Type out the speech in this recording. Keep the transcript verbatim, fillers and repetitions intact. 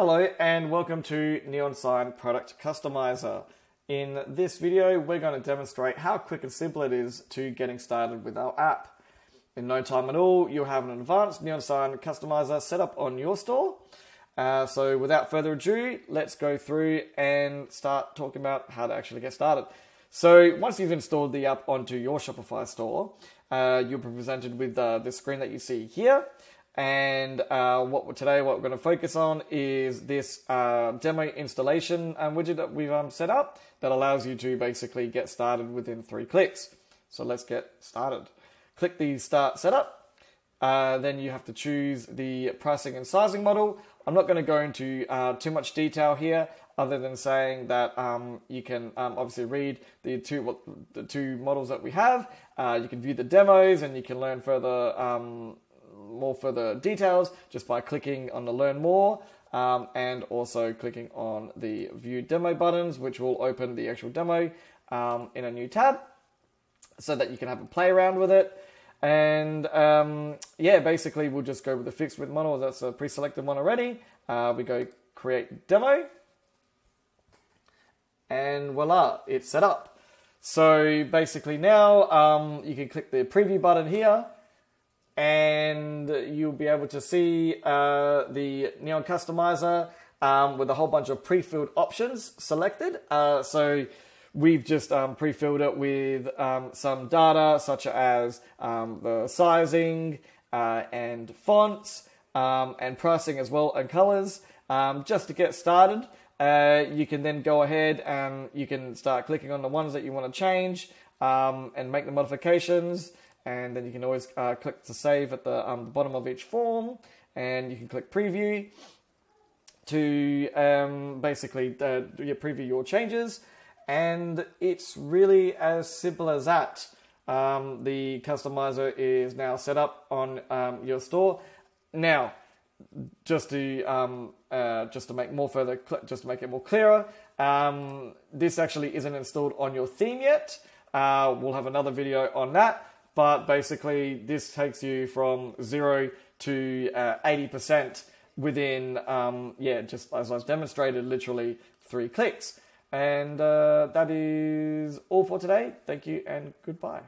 Hello and welcome to Neon Sign Product Customizer. In this video, we're going to demonstrate how quick and simple it is to getting started with our app. In no time at all, you'll have an advanced Neon Sign Customizer set up on your store. Uh, so without further ado, let's go through and start talking about how to actually get started. So once you've installed the app onto your Shopify store, uh, you'll be presented with uh, the screen that you see here. And uh, what we're, today what we're going to focus on is this uh, demo installation um, widget that we've um, set up that allows you to basically get started within three clicks. So let's get started. Click the Start Setup. Uh, then you have to choose the pricing and sizing model. I'm not going to go into uh, too much detail here, other than saying that um, you can um, obviously read the two the two models that we have. Uh, you can view the demos and you can learn further. Um, more further details just by clicking on the learn more um, and also clicking on the view demo buttons, which will open the actual demo um, in a new tab so that you can have a play around with it. And um, yeah, basically we'll just go with the fixed width model. That's a pre-selected one already. Uh, we go create demo and voila, it's set up. So basically now um, you can click the preview button here and you'll be able to see uh, the Neon Customizer um, with a whole bunch of pre-filled options selected. Uh, so we've just um, pre-filled it with um, some data such as um, the sizing uh, and fonts um, and pricing as well, and colors um, just to get started. Uh, you can then go ahead and you can start clicking on the ones that you want to change um, and make the modifications. And then you can always uh, click to save at the, um, the bottom of each form, and you can click preview to um, basically uh, preview your changes. And it's really as simple as that. Um, the customizer is now set up on um, your store. Now, just to um, uh, just to make more further, just to make it more clearer, um, this actually isn't installed on your theme yet. Uh, we'll have another video on that. But basically, this takes you from zero to uh, eighty percent within, um, yeah, just as I've demonstrated, literally three clicks. And uh, that is all for today. Thank you and goodbye.